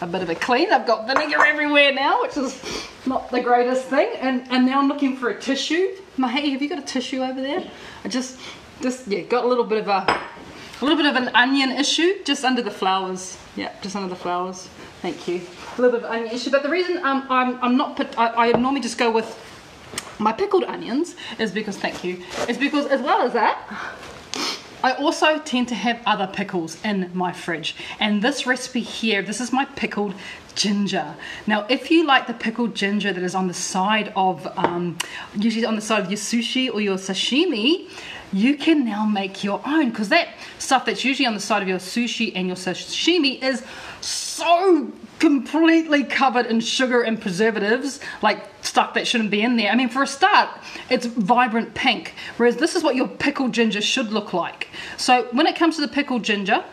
a bit of a clean. I've got vinegar everywhere now, which is not the greatest thing. And, and now I'm looking for a tissue. Mahi, have you got a tissue over there? I just, just yeah, got a little bit of a, a little bit of an onion issue, just under the flowers. Yeah, just under the flowers. Thank you. A little bit of onion issue, but the reason um, I'm, I'm not, put, I, I normally just go with my pickled onions is because, thank you, is because as well as that, I also tend to have other pickles in my fridge. And this recipe here, this is my pickled ginger. Now, if you like the pickled ginger that is on the side of, um, usually on the side of your sushi or your sashimi, you can now make your own, because that stuff that's usually on the side of your sushi and your sashimi is so completely covered in sugar and preservatives, like stuff that shouldn't be in there. I mean, for a start, it's vibrant pink, whereas this is what your pickled ginger should look like. So when it comes to the pickled ginger,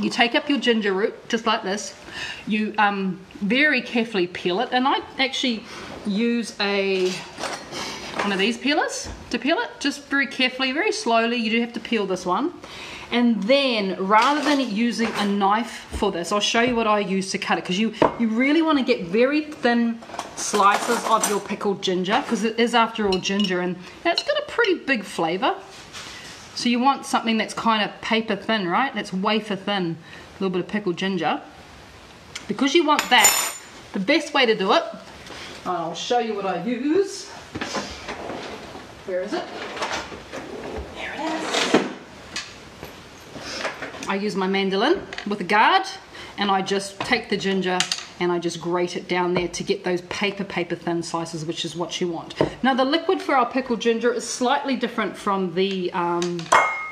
you take up your ginger root, just like this. You um, very carefully peel it, and I actually use a one of these peelers to peel it, just very carefully, very slowly. You do have to peel this one. And then, rather than using a knife for this, I'll show you what I use to cut it, because you, you really want to get very thin slices of your pickled ginger, because it is, after all, ginger, and it's got a pretty big flavour. So you want something that's kind of paper thin, right? That's wafer thin, a little bit of pickled ginger. Because you want that, the best way to do it, I'll show you what I use. Where is it? There it is. I use my mandolin with a guard, and I just take the ginger and I just grate it down there to get those paper, paper thin slices, which is what you want. Now, the liquid for our pickled ginger is slightly different from the, um,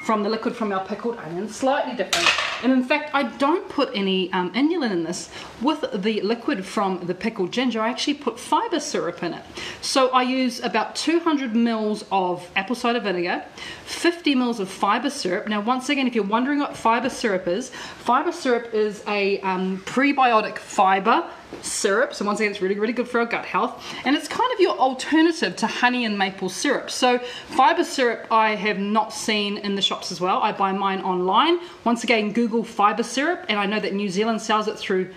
from the liquid from our pickled onion, slightly different. And in fact, I don't put any um, inulin in this. With the liquid from the pickled ginger, I actually put fiber syrup in it. So I use about two hundred mils of apple cider vinegar, fifty mils of fiber syrup. Now, once again, if you're wondering what fiber syrup is, fiber syrup is a um, prebiotic fiber syrup. So once again, it's really, really good for our gut health. And it's kind of your alternative to honey and maple syrup. So fiber syrup I have not seen in the shops as well. I buy mine online. Once again, Google fiber syrup, and I know that New Zealand sells it through,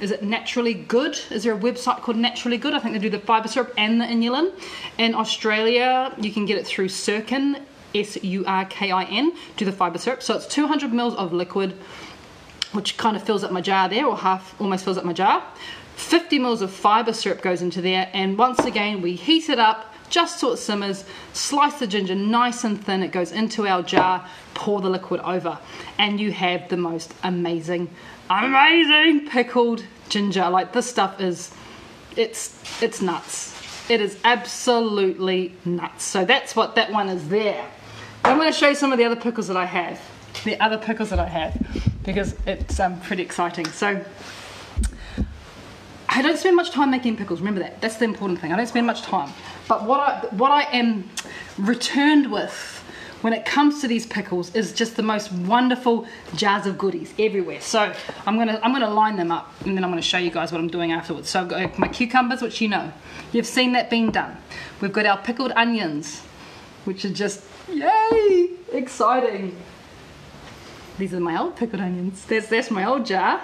is it Naturally Good? Is there a website called Naturally Good? I think they do the fiber syrup and the inulin. In Australia, you can get it through Sirkin. S U R K I N, do the fiber syrup. So it's two hundred mils of liquid, which kind of fills up my jar there, or half, almost fills up my jar. fifty mils of fiber syrup goes into there, and once again we heat it up just so it simmers, slice the ginger nice and thin, it goes into our jar, pour the liquid over, and you have the most amazing, amazing pickled ginger. Like, this stuff is, it's, it's nuts. It is absolutely nuts. So that's what that one is there. I'm going to show you some of the other pickles that I have, the other pickles that I have, because it's um, pretty exciting. So I don't spend much time making pickles, remember that. That's the important thing, I don't spend much time. But what I, what I am returned with when it comes to these pickles is just the most wonderful jars of goodies everywhere. So I'm gonna, I'm gonna line them up, and then I'm gonna show you guys what I'm doing afterwards. So I've got my cucumbers, which you know, you've seen that being done. We've got our pickled onions, which are just, yay, exciting. These are my old pickled onions. That's, that's my old jar.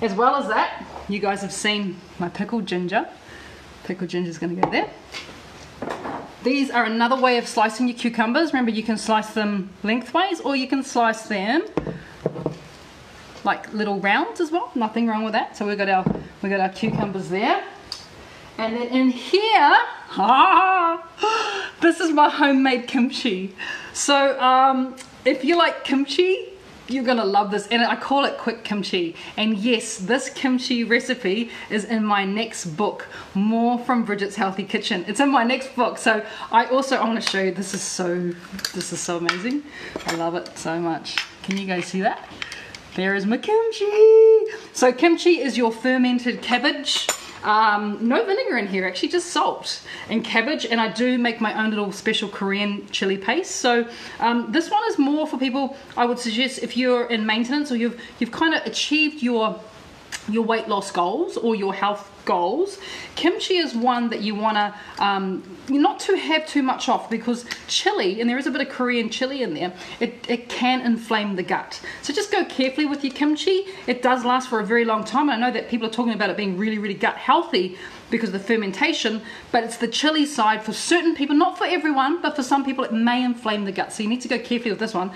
As well as that, you guys have seen my pickled ginger. Pickled ginger is going to go there. These are another way of slicing your cucumbers. Remember, you can slice them lengthways, or you can slice them like little rounds as well. Nothing wrong with that. So we've got our, we got our cucumbers there. And then in here, ah, this is my homemade kimchi. So um, if you like kimchi, you're gonna love this, and I call it quick kimchi. And yes, this kimchi recipe is in my next book, more from Bridget's Healthy Kitchen. It's in my next book. So I also, I want to show you, this is so, this is so amazing. I love it so much. Can you guys see that? There is my kimchi. So kimchi is your fermented cabbage. Um, no vinegar in here, actually, just salt and cabbage. And I do make my own little special Korean chili paste. So um, this one is more for people, I would suggest, if you're in maintenance, or you've you've kind of achieved your your weight loss goals or your health goals. Kimchi is one that you want to um, not to have too much of, because chili, and there is a bit of Korean chili in there, it, it can inflame the gut. So just go carefully with your kimchi. It does last for a very long time, and I know that people are talking about it being really, really gut healthy because of the fermentation, but it's the chili side for certain people, not for everyone, but for some people it may inflame the gut, so you need to go carefully with this one.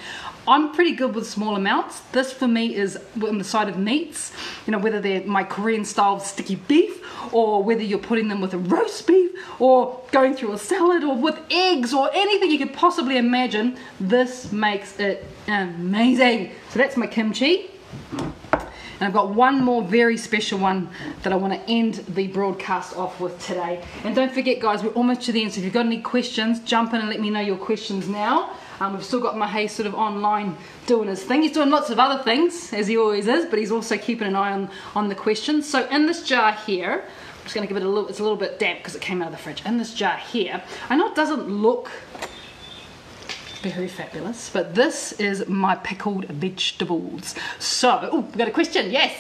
I'm pretty good with small amounts. This for me is on the side of meats, you know, whether they're my Korean style sticky beef, or whether you're putting them with a roast beef, or going through a salad, or with eggs, or anything you could possibly imagine. This makes it amazing. So that's my kimchi. And I've got one more very special one that I want to end the broadcast off with today. And don't forget, guys, we're almost to the end. So if you've got any questions, jump in and let me know your questions now. Um, we've still got Mahi sort of online doing his thing. He's doing lots of other things, as he always is, but he's also keeping an eye on, on the questions. So in this jar here, I'm just going to give it a little, it's a little bit damp because it came out of the fridge. In this jar here, I know it doesn't look very fabulous, but this is my pickled vegetables. So, oh, we've got a question, yes?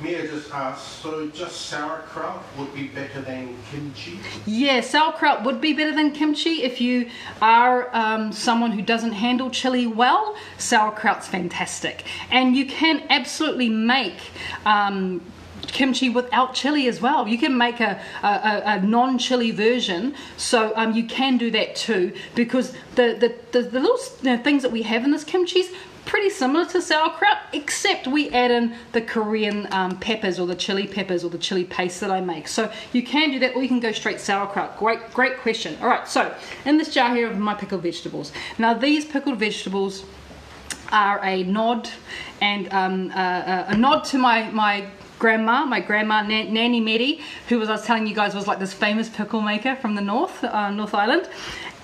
Mia just asked, so just sauerkraut would be better than kimchi? Yeah, sauerkraut would be better than kimchi. If you are um, someone who doesn't handle chili well, sauerkraut's fantastic. And you can absolutely make um, kimchi without chili as well. You can make a, a, a non-chili version, so um, you can do that too, because the, the, the, the little you know, things that we have in this kimchi's pretty similar to sauerkraut, except we add in the Korean um, peppers, or the chili peppers, or the chili paste that I make. So you can do that, or you can go straight sauerkraut. Great, great question. All right, so in this jar here of my pickled vegetables. Now these pickled vegetables are a nod, and um, a, a nod to my my. Grandma, my grandma, Nan Nanny Meddy, who was, I was telling you guys, was like this famous pickle maker from the North, uh, North Island.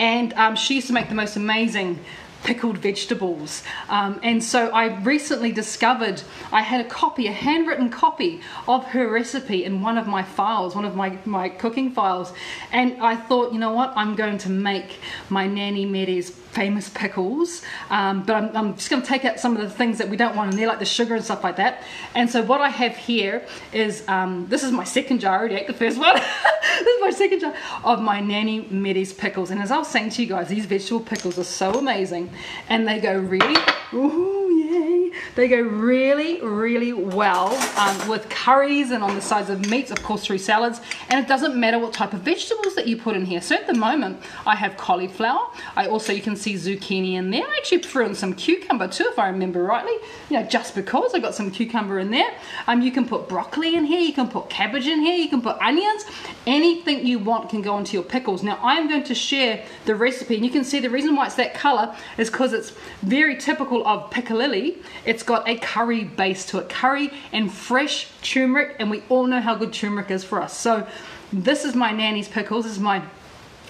And um, she used to make the most amazing pickled vegetables. Um, and so I recently discovered, I had a copy, a handwritten copy of her recipe in one of my files, one of my, my cooking files. And I thought, you know what, I'm going to make my Nanny Meddy's famous pickles, um, but I'm, I'm just going to take out some of the things that we don't want in there, like the sugar and stuff like that. And so what I have here is, um, this is my second jar, I already ate the first one, this is my second jar of my Nanny Meddy's pickles. And as I was saying to you guys, these vegetable pickles are so amazing, and they go really, ooh, yay, They go really, really well um, with curries and on the sides of meats, of course, through salads. And it doesn't matter what type of vegetables that you put in here. So at the moment, I have cauliflower. I also, you can see zucchini in there. I actually threw in some cucumber too, if I remember rightly. You know, just because I got some cucumber in there. Um, you can put broccoli in here. You can put cabbage in here. You can put onions. Anything you want can go into your pickles. Now, I'm going to share the recipe. And you can see the reason why it's that color is because it's very typical of piccalilli. It's got a curry base to it. Curry and fresh turmeric, and we all know how good turmeric is for us. So this is my nanny's pickles. This is my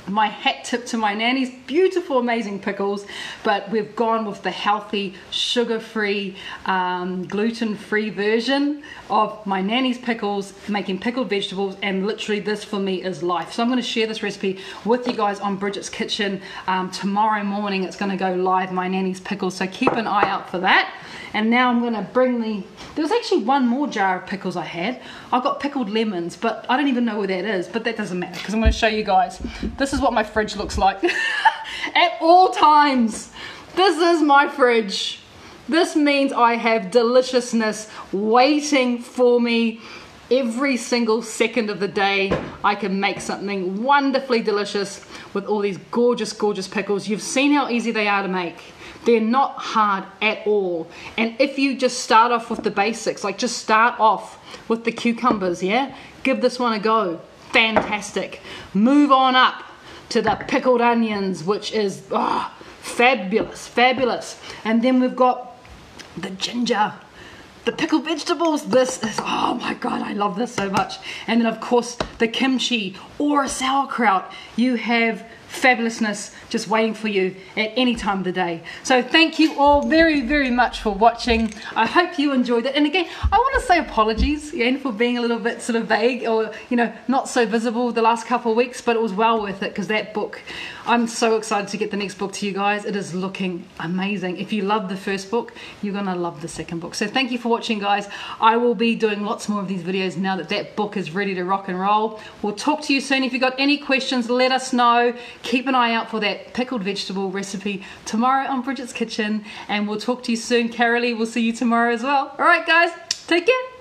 my hat tip to my nanny's. Beautiful, amazing pickles, but we've gone with the healthy, sugar-free, um, gluten-free version of my nanny's pickles, making pickled vegetables, and literally this for me is life. So I'm going to share this recipe with you guys on Bridget's Kitchen um, tomorrow morning. It's going to go live, my nanny's pickles, so keep an eye out for that. And now I'm going to bring the, there was actually one more jar of pickles I had. I've got pickled lemons, but I don't even know where that is, but that doesn't matter because I'm going to show you guys. This is what my fridge looks like at all times. This is my fridge. This means I have deliciousness waiting for me. Every single second of the day, I can make something wonderfully delicious with all these gorgeous, gorgeous pickles. You've seen how easy they are to make. They're not hard at all. And if you just start off with the basics, like just start off with the cucumbers, yeah? Give this one a go. Fantastic. Move on up to the pickled onions, which is oh, fabulous, fabulous. And then we've got the ginger, the pickled vegetables. This is, oh my God, I love this so much. And then of course the kimchi or a sauerkraut. You have fabulousness just waiting for you at any time of the day. So thank you all very, very much for watching. I hope you enjoyed it. And again, I want to say apologies again for being a little bit sort of vague or, you know, not so visible the last couple of weeks, but it was well worth it because that book, I'm so excited to get the next book to you guys. It is looking amazing. If you love the first book, you're going to love the second book. So thank you for watching, guys. I will be doing lots more of these videos now that that book is ready to rock and roll. We'll talk to you soon. If you've got any questions, let us know. Keep an eye out for that pickled vegetable recipe tomorrow on Bridget's Kitchen, and we'll talk to you soon. Carolee, we'll see you tomorrow as well. All right, guys, take care.